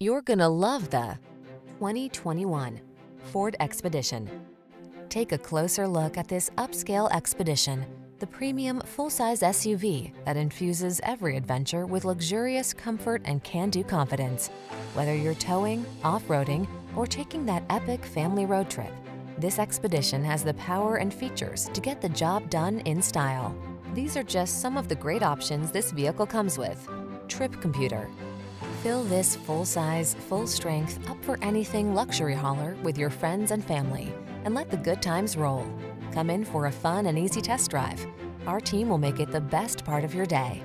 You're gonna love the 2021 Ford Expedition. Take a closer look at this upscale Expedition, the premium full-size SUV that infuses every adventure with luxurious comfort and can-do confidence. Whether you're towing, off-roading, or taking that epic family road trip, this Expedition has the power and features to get the job done in style. These are just some of the great options this vehicle comes with: trip computer. Fill this full-size, full-strength, up-for-anything luxury hauler with your friends and family, and let the good times roll. Come in for a fun and easy test drive. Our team will make it the best part of your day.